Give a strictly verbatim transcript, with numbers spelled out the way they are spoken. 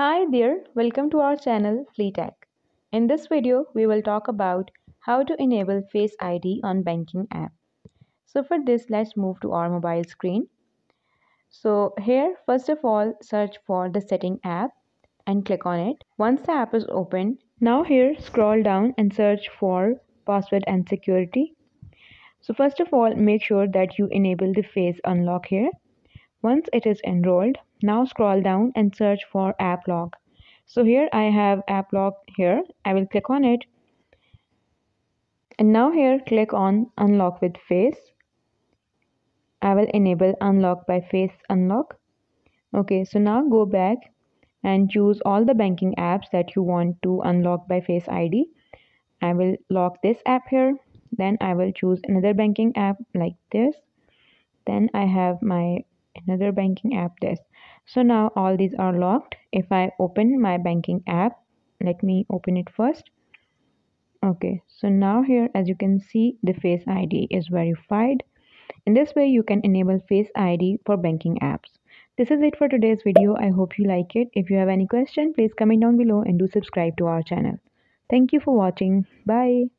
Hi there, welcome to our channel Fleetech. In this video, we will talk about how to enable Face I D on banking app. So for this, let's move to our mobile screen. So here, first of all, search for the setting app and click on it. Once the app is open, now here scroll down and search for password and security. So first of all, make sure that you enable the face unlock here. Once it is enrolled, now scroll down and search for app lock. So here I have app lock here. I will click on it. And now here click on unlock with face. I will enable unlock by face unlock. Okay, so now go back and choose all the banking apps that you want to unlock by face I D. I will lock this app here. Then I will choose another banking app like this. Then I have my another banking app this. So now all these are locked. If I open my banking app, let me open it first. Okay, so now here, as you can see, the Face I D is verified. In this way, you can enable Face I D for banking apps. This is it for today's video. I hope you like it. If you have any question, please comment down below and do subscribe to our channel. Thank you for watching. Bye.